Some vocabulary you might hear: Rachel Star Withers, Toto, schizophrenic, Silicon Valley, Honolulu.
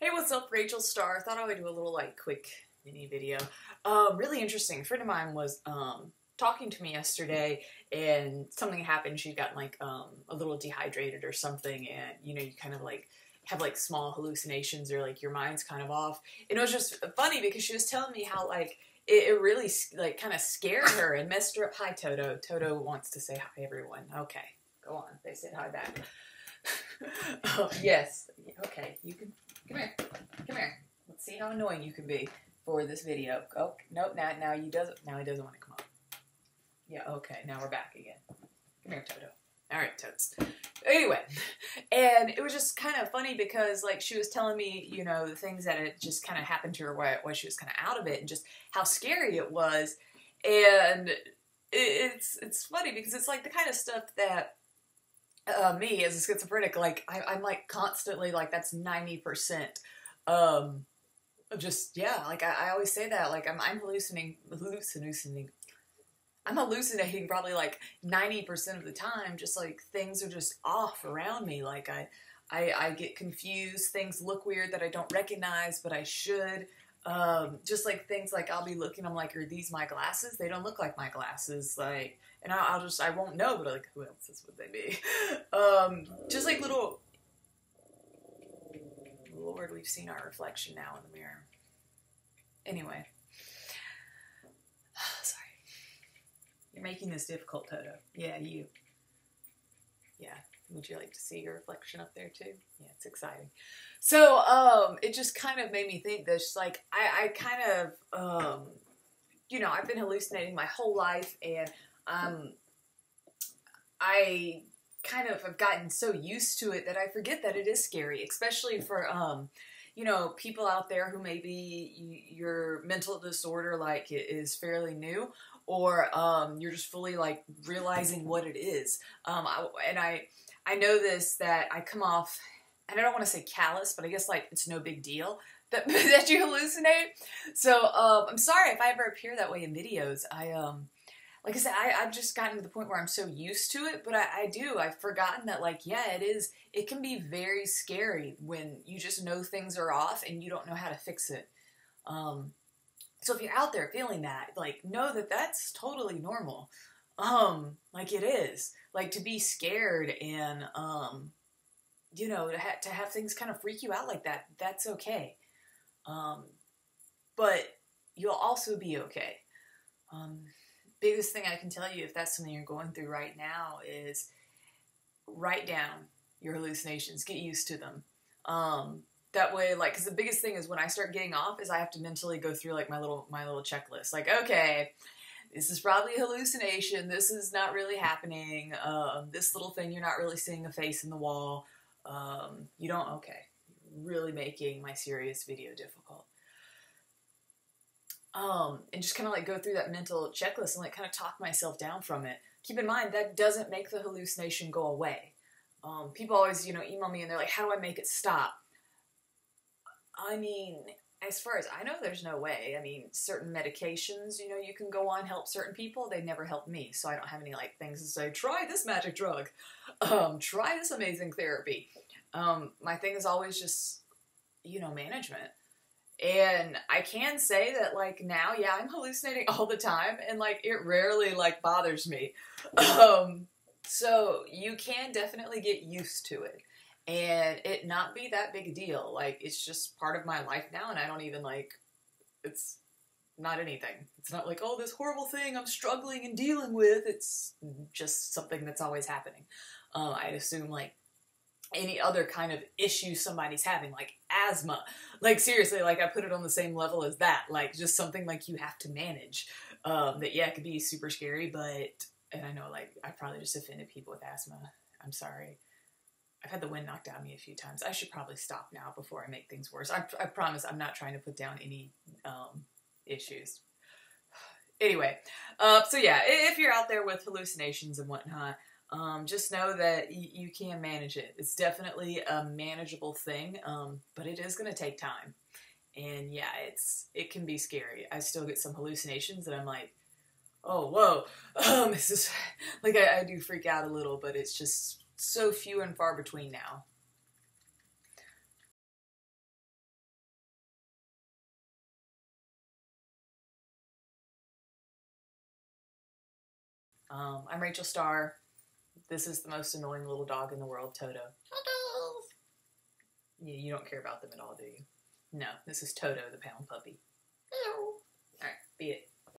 Hey, what's up? Rachel Star. Thought I would do a little quick mini video. Really interesting. A friend of mine was talking to me yesterday and something happened. She'd gotten a little dehydrated or something, and you know, you kind of have small hallucinations or your mind's kind of off. And it was just funny because she was telling me how it really kind of scared her and messed her up. Hi Toto. Toto wants to say hi everyone. Okay, go on. They said hi back. Oh, yes. Okay, you can come here. Come here. Let's see how annoying you can be for this video. Oh nope, now he doesn't want to come up. Yeah, okay, now we're back again. Come here, Toto. All right, Totes. Anyway, and it was just kind of funny because she was telling me, you know, the things that it just kind of happened to her while she was kind of out of it, and just how scary it was. And it's funny because it's the kind of stuff that me as a schizophrenic, I'm constantly that's 90%, just, yeah, I always say that, I'm hallucinating probably 90% of the time. Just things are just off around me. I get confused. Things look weird that I don't recognize, but I should. Just things I'll be looking, I'm are these my glasses? They don't look like my glasses. And I'll just, I won't know, but who else's would they be? Just little, Lord, we've seen our reflection now in the mirror. Anyway. You're making this difficult, Toto. Yeah, you. Yeah. Would you like to see your reflection up there too? Yeah, it's exciting. So, it just kind of made me think this, I kind of, you know, I've been hallucinating my whole life, and I kind of have gotten so used to it that I forget that it is scary, especially for, you know, people out there who maybe your mental disorder, it is fairly new, or you're just fully realizing what it is. I know this, that I come off, and I don't want to say callous, but I guess it's no big deal that you hallucinate. So I'm sorry if I ever appear that way in videos. Like I said, I've just gotten to the point where I'm so used to it, but I've forgotten that yeah, it can be very scary when you just know things are off and you don't know how to fix it. So if you're out there feeling that, know that that's totally normal. It is. To be scared and, you know, to have things kind of freak you out that, that's okay. But you'll also be okay. Biggest thing I can tell you, if that's something you're going through right now, is write down your hallucinations. Get used to them. That way, because the biggest thing is when I start getting off is I have to mentally go through my little checklist. Okay, this is probably a hallucination. This is not really happening. This little thing, you're not really seeing a face in the wall. You don't, okay, really making my serious video difficult. And just kind of go through that mental checklist and kind of talk myself down from it. Keep in mind, that doesn't make the hallucination go away. People always, you know, email me and they're like, how do I make it stop? I mean, as far as I know, there's no way. I mean, certain medications, you know, you can go on, help certain people. They never help me, so I don't have any, things to say, try this magic drug, try this amazing therapy. My thing is always just, you know, management. And I can say that, now, yeah, I'm hallucinating all the time, and, it rarely, bothers me. So you can definitely get used to it. And it not be that big a deal. It's just part of my life now, and I don't even it's not anything. It's not oh, this horrible thing I'm struggling and dealing with. It's just something that's always happening. I'd assume any other kind of issue somebody's having, asthma. Seriously, I put it on the same level as that. Just something you have to manage. That, yeah, it could be super scary, but, and I know, I probably just offended people with asthma. I'm sorry. I've had the wind knocked out of me a few times. I should probably stop now before I make things worse. I promise I'm not trying to put down any issues. Anyway, so yeah, if you're out there with hallucinations and whatnot, just know that you can manage it. It's definitely a manageable thing, but it is going to take time. And yeah, it can be scary. I still get some hallucinations that I'm oh, whoa. This is, I do freak out a little, but it's just so few and far between now. I'm Rachel Star. This is the most annoying little dog in the world, Toto. Totos! You don't care about them at all, do you? No, this is Toto, the pound puppy. Hello. All right, be it.